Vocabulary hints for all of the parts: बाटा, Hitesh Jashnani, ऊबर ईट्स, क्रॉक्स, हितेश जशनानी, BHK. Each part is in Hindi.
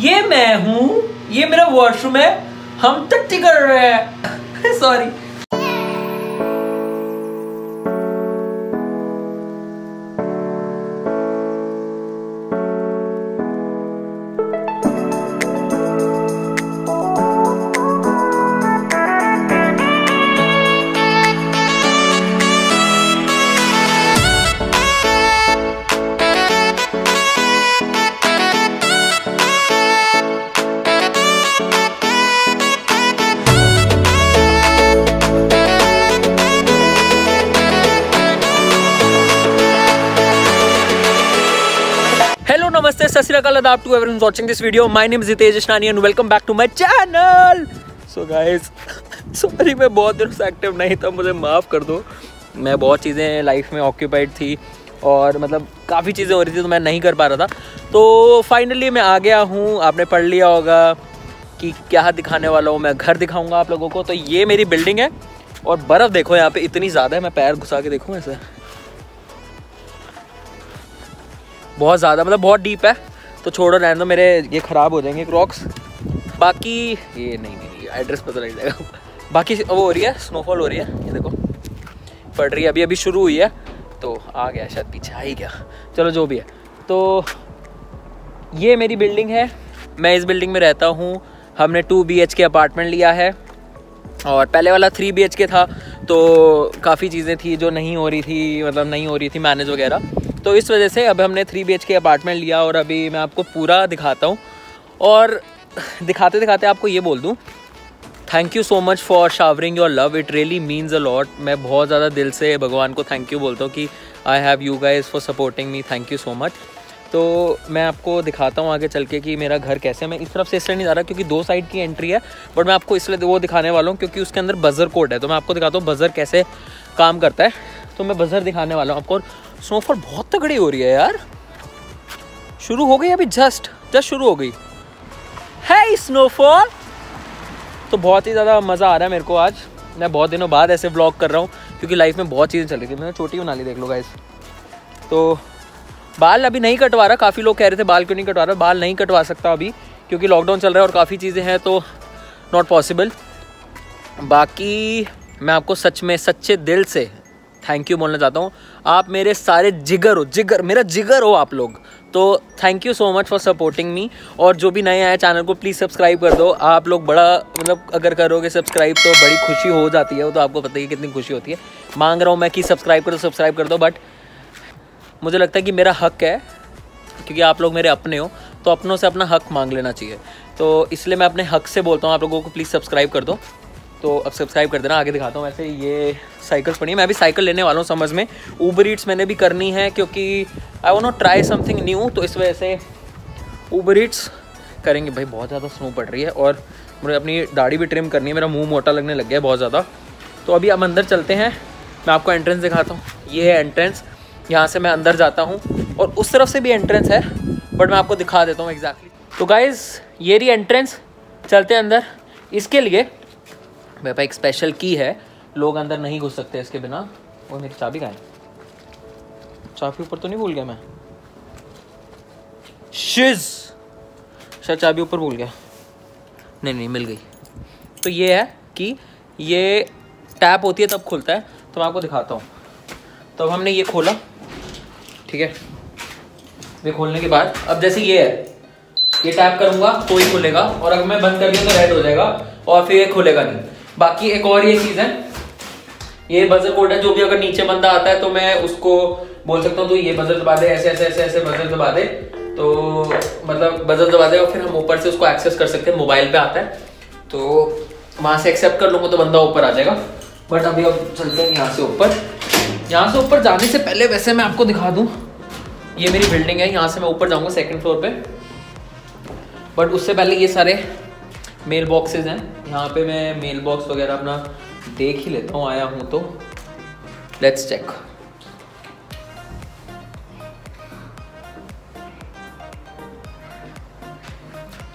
ये मैं हूँ, ये मेरा वॉशरूम है, हम टट्टी कर रहे हैं। सॉरी। नमस्ते, सत श्री अकाल, आदाब to everyone watching this video. My name is हितेश जशनानी and welcome back to my channel. So guys, sorry मैं बहुत दिनों से एक्टिव नहीं था, मुझे माफ़ कर दो। मैं बहुत चीज़ें लाइफ में ऑक्यूपाइड थी और मतलब काफ़ी चीज़ें हो रही थी तो मैं नहीं कर पा रहा था। तो फाइनली मैं आ गया हूँ। आपने पढ़ लिया होगा कि क्या दिखाने वाला हूँ मैं, घर दिखाऊँगा आप लोगों को। तो ये मेरी बिल्डिंग है और बर्फ़ देखो यहाँ पर इतनी ज़्यादा है। मैं पैर घुसा के देखूँ, ऐसे बहुत ज़्यादा, मतलब बहुत डीप है। तो छोड़ो, रहने दो, मेरे ये ख़राब हो जाएंगे क्रॉक्स। बाकी ये नहीं, एड्रेस पता लग जाएगा। बाकी वो हो रही है, स्नोफॉल हो रही है, ये देखो पड़ रही है, अभी अभी शुरू हुई है। तो आ गया, शायद पीछे आ ही गया, चलो जो भी है। तो ये मेरी बिल्डिंग है, मैं इस बिल्डिंग में रहता हूँ। हमने 2 BHK अपार्टमेंट लिया है और पहले वाला 3 BHK था। तो काफ़ी चीज़ें थी जो नहीं हो रही थी, मतलब नहीं हो रही थी मैनेज वगैरह। तो इस वजह से अब हमने 3 BHK अपार्टमेंट लिया और अभी मैं आपको पूरा दिखाता हूँ। और दिखाते दिखाते आपको ये बोल दूँ, thank you so much for showering your love, it really means a lot. मैं बहुत ज़्यादा दिल से भगवान को थैंक यू बोलता हूँ कि I have you guys for supporting me, thank you so much. तो मैं आपको दिखाता हूँ आगे चल के कि मेरा घर कैसे है। मैं इस तरफ से इसलिए नहीं जा रहा क्योंकि 2 साइड की एंट्री है, बट मैं आपको इसलिए वो दिखाने वाला हूँ क्योंकि उसके अंदर बजर कोड है। तो मैं आपको दिखाता हूँ बजर कैसे काम करता है। तो मैं बजर दिखाने वाला हूँ आपको। स्नोफॉल बहुत तगड़ी हो रही है यार, शुरू हो गई अभी, जस्ट शुरू हो गई है स्नोफॉल। तो बहुत ही ज़्यादा मज़ा आ रहा है मेरे को आज। मैं बहुत दिनों बाद ऐसे व्लॉग कर रहा हूँ क्योंकि लाइफ में बहुत चीज़ें चल रही थी। मैंने छोटी बना ली, देख लो गाइस। तो बाल अभी नहीं कटवा रहा, काफ़ी लोग कह रहे थे बाल क्यों नहीं कटवा रहा। बाल नहीं कटवा सकता अभी क्योंकि लॉकडाउन चल रहा है और काफ़ी चीज़ें हैं, तो नॉट पॉसिबल। बाकी मैं आपको सच में सच्चे दिल से थैंक यू बोलना चाहता हूँ। आप मेरे सारे जिगर हो, जिगर, मेरा जिगर हो आप लोग। तो thank you so much for supporting me. और जो भी नए आए चैनल को प्लीज़ सब्सक्राइब कर दो आप लोग। बड़ा मतलब अगर करोगे सब्सक्राइब तो बड़ी खुशी हो जाती है, वो तो आपको पता ही कितनी खुशी होती है। मांग रहा हूँ मैं कि सब्सक्राइब कर दो, सब्सक्राइब कर दो, बट मुझे लगता है कि मेरा हक है क्योंकि आप लोग मेरे अपने हो, तो अपनों से अपना हक मांग लेना चाहिए। तो इसलिए मैं अपने हक से बोलता हूँ आप लोगों को प्लीज़ सब्सक्राइब कर दो। तो अब सब्सक्राइब कर देना। आगे दिखाता हूँ। वैसे ये साइकिल्स पड़ी हैं, मैं भी साइकिल लेने वाला हूँ समझ में। ऊबर ईट्स मैंने भी करनी है क्योंकि I want to try something new, तो इस वजह से ऊबर ईट्स करेंगे। भाई बहुत ज़्यादा स्नो पड़ रही है और मुझे अपनी दाढ़ी भी ट्रिम करनी है, मेरा मुँह मोटा लगने लग गया है बहुत ज़्यादा। तो अभी हम अंदर चलते हैं, मैं आपको एंट्रेंस दिखाता हूँ। ये है एंट्रेंस, यहाँ से मैं अंदर जाता हूँ और उस तरफ से भी एंट्रेंस है, बट मैं आपको दिखा देता हूँ एग्जैक्टली। तो गाइज़ ये रही एंट्रेंस, चलते हैं अंदर। इसके लिए मेरे पास एक स्पेशल की है, लोग अंदर नहीं घुस सकते इसके बिना। और मेरी चाबी कहाँ है? चाबी ऊपर तो नहीं भूल गया मैं? शिज, शायद चाबी ऊपर भूल गया। नहीं, मिल गई। तो ये है कि ये टैप होती है तब खुलता है, तो मैं आपको दिखाता हूँ। तो हमने ये खोला, ठीक है। ये खोलने के बाद अब जैसे ये है, ये टैप करूँगा तो ही खुलेगा, और अगर मैं बंद कर दिया तो रेड हो जाएगा और फिर ये खुलेगा नहीं। बाकी एक और ये चीज़ है, ये बजर कोड है, जो भी अगर नीचे बंदा आता है तो मैं उसको बोल सकता हूँ तो ये बजर दबा दे, ऐसे ऐसे ऐसे ऐसे बजर दबा दे, तो मतलब बजर दबा दे और फिर हम ऊपर से उसको एक्सेस कर सकते हैं। मोबाइल पे आता है तो वहाँ से एक्सेप्ट कर लूँगा तो बंदा ऊपर आ जाएगा। बट अभी अब चलते हैं यहाँ से ऊपर। यहाँ से ऊपर जाने से पहले वैसे मैं आपको दिखा दूँ, ये मेरी बिल्डिंग है, यहाँ से मैं ऊपर जाऊँगा 2nd फ्लोर पर। बट उससे पहले ये सारे मेल बॉक्सेस हैं, यहाँ पे मैं मेल बॉक्स वगैरह अपना देख ही लेता हूँ, आया हूँ तो। Let's check.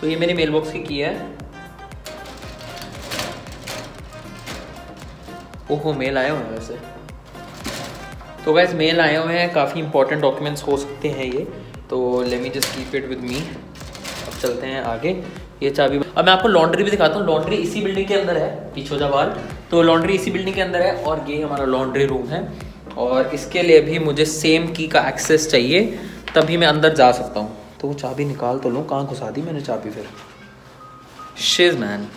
तो ये मेरी मेल बॉक्स की है। ओहो, मेल आए हुए हैं वैसे तो। वैसे मेल आए हुए हैं, काफ़ी इंपॉर्टेंट डॉक्यूमेंट्स हो सकते हैं ये, तो let me just keep it with me. चलते हैं आगे। ये चाबी, अब मैं आपको लॉन्ड्री भी दिखाता हूँ। लॉन्ड्री इसी बिल्डिंग के अंदर है, पीछे जा बाहर, तो लॉन्ड्री इसी बिल्डिंग के अंदर है और ये हमारा लॉन्ड्री रूम है और इसके लिए भी मुझे सेम की का एक्सेस चाहिए तभी मैं अंदर जा सकता हूँ। तो वो चाबी निकाल तो लूँ, कहाँ घुसा दी मैंने चाबी फिर, शिज मैन।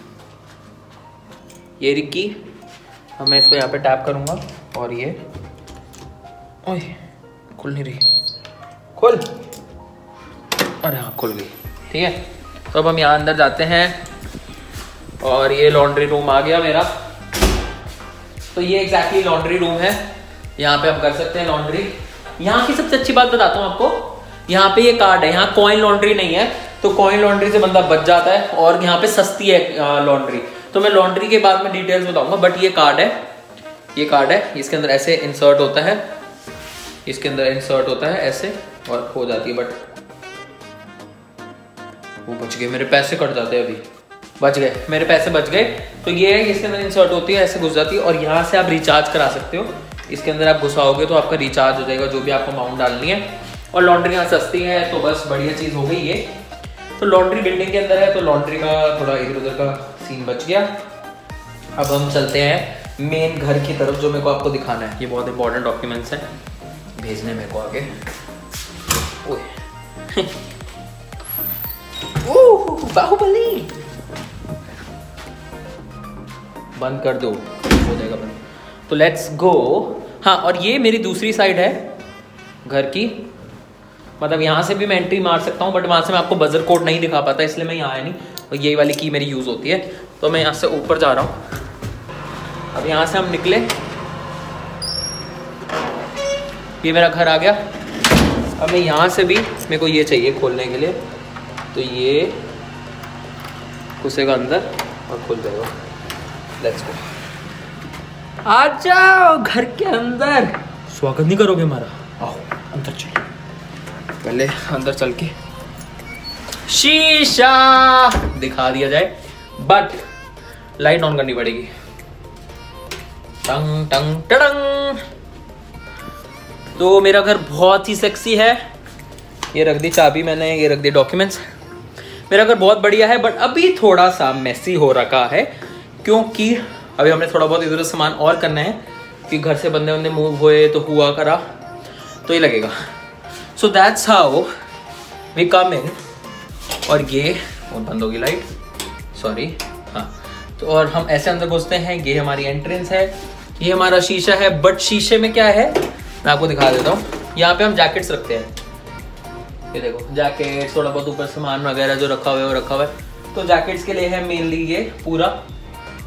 ये रिक्की, मैं इसको यहाँ पे टैप करूँगा और ये, ओए खुल नहीं रही, खुल, अरे हाँ खुल गई, ठीक है। तो अब हम यहाँ अंदर जाते हैं और ये लॉन्ड्री रूम आ गया मेरा। तो ये एग्जैक्टली लॉन्ड्री रूम है, यहाँ पे हम कर सकते हैं लॉन्ड्री। यहाँ की सबसे अच्छी बात बताता हूँ आपको, यहाँ पे ये कार्ड है, यहाँ कॉइन लॉन्ड्री नहीं है तो कॉइन लॉन्ड्री से बंदा बच जाता है और यहाँ पे सस्ती है लॉन्ड्री। तो मैं लॉन्ड्री के बाद में डिटेल्स बताऊंगा, बट ये कार्ड है, ये कार्ड है, इसके अंदर ऐसे इंसर्ट होता है, इसके अंदर इंसर्ट होता है ऐसे और हो जाती है, बट वो बच गए, मेरे पैसे कट जाते हैं, अभी बच गए मेरे पैसे, बच गए। तो ये है, इसके अंदर इंसर्ट होती है, ऐसे घुस जाती है और यहाँ से आप रिचार्ज करा सकते हो। इसके अंदर आप घुसाओगे तो आपका रिचार्ज हो जाएगा जो भी आपको अमाउंट डालनी है, और लॉन्ड्री यहाँ सस्ती है तो बस बढ़िया चीज़ हो गई ये। तो लॉन्ड्री बिल्डिंग के अंदर है तो लॉन्ड्री का थोड़ा इधर उधर का सीन बच गया। अब हम चलते हैं मेन घर की तरफ जो मेरे को आपको दिखाना है। ये बहुत इंपॉर्टेंट डॉक्यूमेंट्स हैं, भेजने मेरे को आगे। ओह बाहुबली बंद कर दो, हो जाएगा बंद। तो लेट्स गो। हाँ, और ये मेरी दूसरी साइड है घर की, मतलब यहाँ से भी मैं एंट्री मार सकता हूँ बट वहाँ से मैं आपको बजर कोड नहीं दिखा पाता, इसलिए मैं यहाँ आया नहीं, और यही वाली की मेरी यूज़ होती है। तो मैं यहाँ से ऊपर जा रहा हूँ, अब यहाँ से हम निकले, ये मेरा घर आ गया। अब मैं यहाँ से भी, मेरे को ये चाहिए खोलने के लिए, तो ये घुसेगा अंदर और खुल जाएगा। लेट्स गो, आ जाओ घर के अंदर। स्वागत नहीं करोगे हमारा? आओ अंदर चलो, पहले अंदर चल के शीशा दिखा दिया जाए, बट लाइट ऑन करनी पड़ेगी। टंग टंग टडंग। तो मेरा घर बहुत ही सेक्सी है। ये रख दी चाबी मैंने, ये रख दी डॉक्यूमेंट्स। मेरा घर बहुत बढ़िया है बट अभी थोड़ा सा मैसी हो रखा है क्योंकि अभी हमने थोड़ा बहुत इधर सामान और करना है कि घर से बंदे बंदे मूव हुए तो हुआ करा, तो ये लगेगा। So that's how we come in. और ये और बंद होगी लाइट, सॉरी। हाँ, तो और हम ऐसे अंदर घुसते हैं, ये हमारी एंट्रेंस है, ये हमारा शीशा है। बट शीशे में क्या है मैं आपको दिखा देता हूँ। यहाँ पे हम जैकेट्स रखते हैं, ये देखो जैकेट, थोड़ा बहुत ऊपर सामान वगैरह जो रखा हुआ है वो रखा हुआ है। तो जैकेट्स के लिए है मेनली ये पूरा,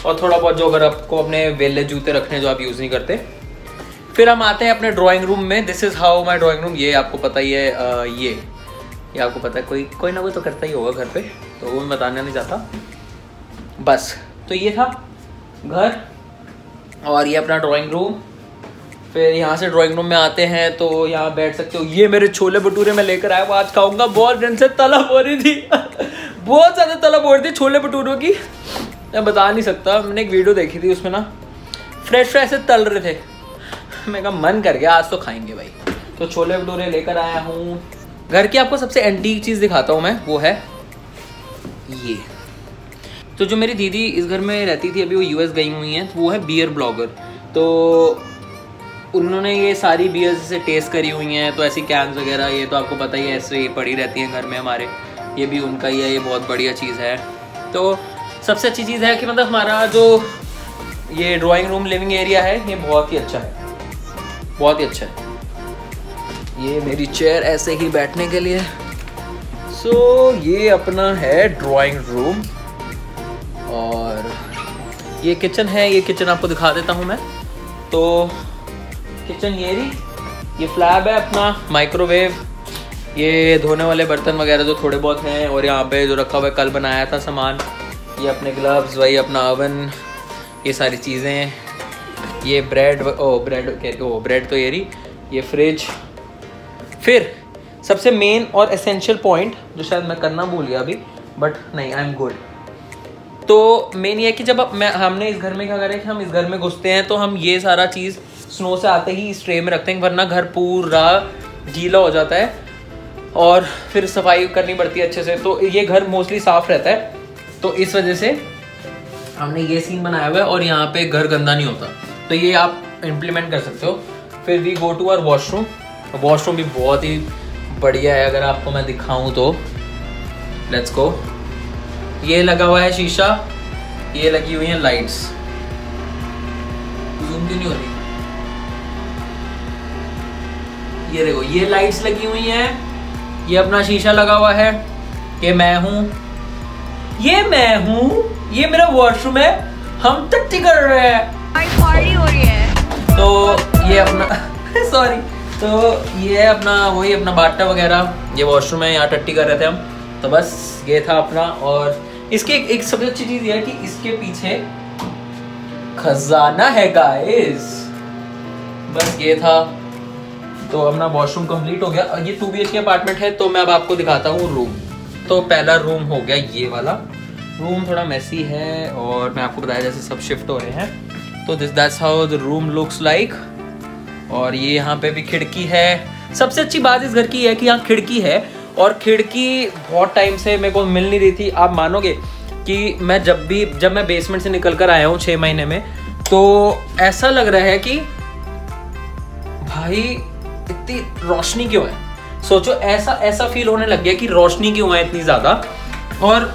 और थोड़ा बहुत जो अगर आपको अपने वेले जूते रखने जो आप यूज़ नहीं करते। फिर हम आते हैं अपने ड्राइंग रूम में। This is how my drawing room. ये आपको पता ही है, ये आपको पता है, कोई ना कोई तो करता ही होगा घर पे, तो वो मैं बताना नहीं चाहता। बस तो ये था घर और ये अपना ड्राइंग रूम। फिर यहाँ से ड्राइंग रूम में आते हैं तो यहाँ बैठ सकते हो। ये मेरे छोले भटूरे मैं लेकर आया हूँ, आज खाऊँगा, बहुत दिन से तलब हो रही थी बहुत ज़्यादा तलब हो रही थी छोले भटूरों की, मैं बता नहीं सकता। मैंने एक वीडियो देखी थी उसमें ना फ्रेश फ्रेश से तल रहे थे, मैं का मन कर गया आज तो खाएंगे भाई, तो छोले भटूरे लेकर आया हूँ। घर की आपको सबसे एंटीक चीज़ दिखाता हूँ मैं, वो है ये। तो जो मेरी दीदी इस घर में रहती थी, अभी वो यूएस गई हुई हैं, वो है बियर ब्लॉगर, तो उन्होंने ये सारी बियर्स से टेस्ट करी हुई हैं। तो ऐसी कैंस वगैरह ये तो आपको पता ही है, ऐसे पड़ी रहती हैं घर में हमारे, ये भी उनका ही है, ये बहुत बढ़िया चीज़ है। तो सबसे अच्छी चीज़ है कि मतलब हमारा जो ये ड्राॅइंग रूम लिविंग एरिया है ये बहुत ही अच्छा है, बहुत ही अच्छा है। ये मेरी चेयर ऐसे ही बैठने के लिए। सो ये अपना है ड्राइंग रूम और ये किचन है, ये किचन आपको दिखा देता हूँ मैं। तो किचन ये रही, ये फ्लैब है अपना, माइक्रोवेव, ये धोने वाले बर्तन वगैरह जो थोड़े बहुत हैं, और यहाँ पे जो रखा हुआ है कल बनाया था सामान, ये अपने ग्लव्स, वही अपना ओवन, ये सारी चीज़ें, ये ब्रेड, ब्रेड तो ये रही, ये फ्रिज। फिर सबसे मेन और एसेंशियल पॉइंट जो शायद मैं करना भूल गया अभी, बट नहीं, आई एम गुड। तो मेन ये है कि जब हमने इस घर में क्या करें कि हम इस घर में घुसते हैं तो हम ये सारा चीज़ स्नो से आते ही इस ट्रे में रखते हैं, वरना घर पूरा गीला हो जाता है। और फिर सफाई करनी पड़ती है अच्छे से, तो ये घर मोस्टली साफ रहता है, तो इस वजह से हमने ये सीन बनाया हुआ है। और यहाँ पे घर गंदा नहीं होता, तो ये आप इम्प्लीमेंट कर सकते हो। फिर we go to our washroom. Washroom भी बहुत ही बढ़िया है, अगर आपको मैं दिखाऊं तो लेट्स गो। ये लगा हुआ है शीशा, ये लगी हुई है लाइट्स, जूम क्यों नहीं हो रही? ये देखो, ये लाइट्स लगी हुई हैं, ये अपना शीशा लगा हुआ है, ये मैं हूँ, ये मैं हूँ, ये मेरा वॉशरूम है, हम टट्टी कर रहे हैं, पार्टी हो रही है। तो ये अपना सॉरी, तो ये अपना वही अपना बाटा वगैरह, ये वॉशरूम है, यहाँ टट्टी कर रहे थे हम, तो बस ये था अपना। और इसके एक सबसे अच्छी चीज़ ये है कि इसके पीछे खजाना है गाइस। बस ये था, तो अपना वॉशरूम कंप्लीट हो गया। ये 2BHK अपार्टमेंट है, तो मैं अब आपको दिखाता हूँ रूम। तो पहला रूम हो गया ये वाला रूम, थोड़ा मैसी है और मैं आपको बताया जैसे सब शिफ्ट हो रहे हैं, तो this that's how the room looks like. और ये यहाँ पे भी खिड़की है। सबसे अच्छी बात इस घर की है कि यहाँ खिड़की है, और खिड़की बहुत टाइम से मेरे को मिल नहीं रही थी। आप मानोगे कि मैं जब मैं बेसमेंट से निकल कर आया हूँ 6 महीने में, तो ऐसा लग रहा है कि भाई इतनी रोशनी क्यों है, सोचो ऐसा फील होने लग गया कि रोशनी क्यों है इतनी ज़्यादा, और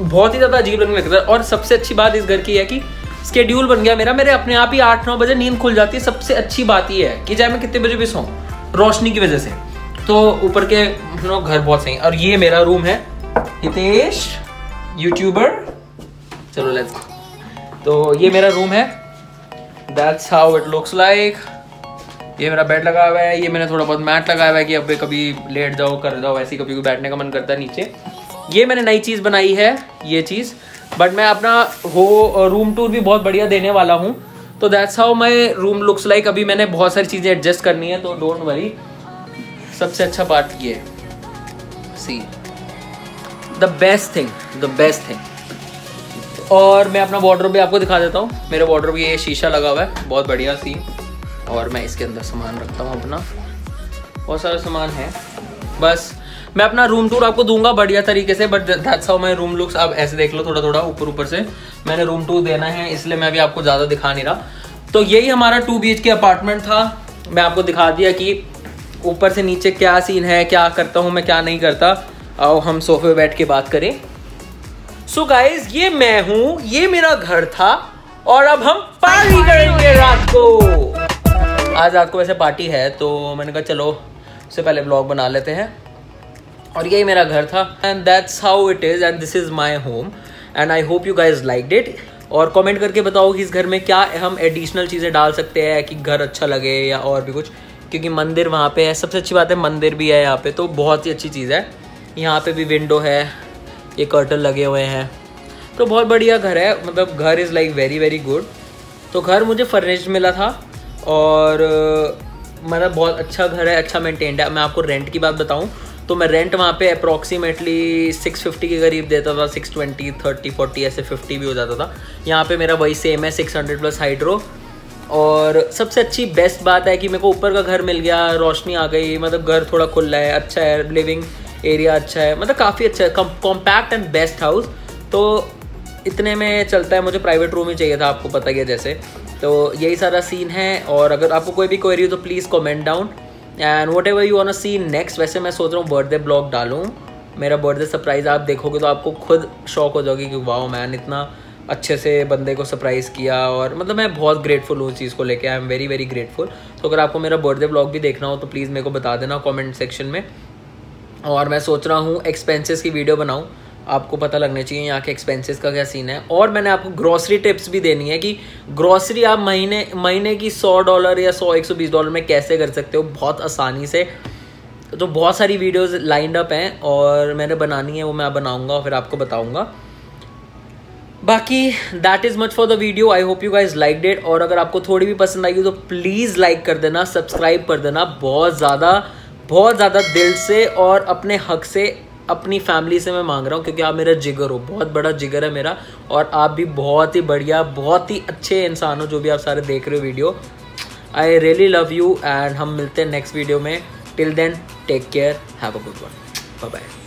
बहुत ही ज़्यादा अजीब लगने लगता है। और सबसे अच्छी बात इस घर की है कि स्केड्यूल बन गया मेरा, मेरे अपने आप ही 8-9 बजे नींद खुल जाती है। सबसे अच्छी बात ये है कि चाहे मैं कितने बजे भी सोऊं, रोशनी की वजह से तो ऊपर के नो घर बहुत सही है। और ये मेरा रूम है, हितेश यूट्यूबर, चलो लेट्स गो। तो ये मेरा रूम है, that's how it looks like. ये मेरा बेड लगा हुआ है, ये मैंने थोड़ा बहुत मैट लगाया हुआ है कि अब कभी लेट जाओ कर जाओ, ऐसे कभी बैठने का मन करता है नीचे। ये मैंने नई चीज़ बनाई है ये चीज़, बट मैं अपना हो रूम टूर भी बहुत बढ़िया देने वाला हूँ, तो that's how my room looks like. अभी मैंने बहुत सारी चीज़ें एडजस्ट करनी है, तो डोंट वरी। सबसे अच्छा पार्ट ये है, see the best thing, the best thing. और मैं अपना वॉर्डरोब भी आपको दिखा देता हूँ। मेरे वॉर्डरोब ये शीशा लगा हुआ है, बहुत बढ़िया सी, और मैं इसके अंदर सामान रखता हूँ अपना, बहुत सारा सामान है। बस मैं अपना रूम टूर आपको दूंगा बढ़िया तरीके से, but that's how my room looks. आप ऐसे देख लो, थोड़ा थोड़ा ऊपर ऊपर से मैंने रूम टूर देना है, इसलिए मैं अभी आपको ज़्यादा दिखा नहीं रहा। तो यही हमारा 2BHK अपार्टमेंट था। मैं आपको दिखा दिया कि ऊपर से नीचे क्या सीन है, क्या करता हूँ मैं, क्या नहीं करता। आओ हम सोफे पर बैठ के बात करें। सो गाइज, ये मैं हूँ, ये मेरा घर था, और अब हम पार्टी करेंगे रात को। आज रात को वैसे पार्टी है, तो मैंने कहा चलो उससे पहले ब्लॉग बना लेते हैं। और यही मेरा घर था, and that's how it is, and this is my home, and I hope you guys like it. और कमेंट करके बताओ कि इस घर में क्या हम एडिशनल चीज़ें डाल सकते हैं कि घर अच्छा लगे, या और भी कुछ, क्योंकि मंदिर वहाँ पे है। सबसे अच्छी बात है मंदिर भी है यहाँ पे, तो बहुत ही अच्छी चीज़ है। यहाँ पे भी विंडो है, ये कर्टन लगे हुए हैं, तो बहुत बढ़िया घर है। मतलब घर is like very very good. तो घर मुझे फर्निश्ड मिला था, और मतलब बहुत अच्छा घर है, अच्छा मेंटेन्ड है। मैं आपको रेंट की बात बताऊँ तो मैं रेंट वहाँ पे अप्रॉक्सीमेटली 650 के करीब देता था, 620, 30, 40, ऐसे 50 भी हो जाता था। यहाँ पे मेरा वही सेम है, 600 प्लस हाइड्रो। और सबसे अच्छी बेस्ट बात है कि मेरे को ऊपर का घर मिल गया, रोशनी आ गई, मतलब घर थोड़ा खुला है, अच्छा है, लिविंग एरिया अच्छा है, मतलब काफ़ी अच्छा है, कॉम्पैक्ट एंड बेस्ट हाउस। तो इतने में चलता है, मुझे प्राइवेट रूम ही चाहिए था, आपको पता ही है जैसे। तो यही सारा सीन है, और अगर आपको कोई भी क्वेरी हो तो please comment down, and whatever you want to see next. वैसे मैं सोच रहा हूँ बर्थडे ब्लॉग डालूँ, मेरा बर्थडे सरप्राइज़। आप देखोगे तो आपको खुद शौक हो जाओगी कि वाओ मैन, इतना अच्छे से बंदे को सरप्राइज़ किया, और मतलब मैं बहुत ग्रेटफुल हूँ उस चीज़ को लेके। I am very very grateful. तो अगर आपको मेरा बर्थडे ब्लॉग भी देखना हो तो प्लीज़ मेरे को बता देना कॉमेंट सेक्शन में। और मैं सोच रहा हूँ एक्सपेंसेस की वीडियो बनाऊँ, आपको पता लगना चाहिए यहाँ के एक्सपेंसेस का क्या सीन है। और मैंने आपको ग्रॉसरी टिप्स भी देनी है कि ग्रॉसरी आप महीने की $100 या 100-120 डॉलर में कैसे कर सकते हो बहुत आसानी से। तो बहुत सारी वीडियोस लाइंड अप हैं और मैंने बनानी है, वो मैं बनाऊंगा और फिर आपको बताऊंगा। बाकी that is much for the video, I hope you guys liked it. और अगर आपको थोड़ी भी पसंद आई हो तो प्लीज़ लाइक कर देना, सब्सक्राइब कर देना, बहुत ज़्यादा दिल से और अपने हक से अपनी फैमिली से मैं मांग रहा हूँ, क्योंकि आप मेरा जिगर हो, बहुत बड़ा जिगर है मेरा। और आप भी बहुत ही बढ़िया, बहुत ही अच्छे इंसान हो, जो भी आप सारे देख रहे हो video. I really love you, and हम मिलते हैं नेक्स्ट वीडियो में। Till then. Take care, have a good one, bye bye.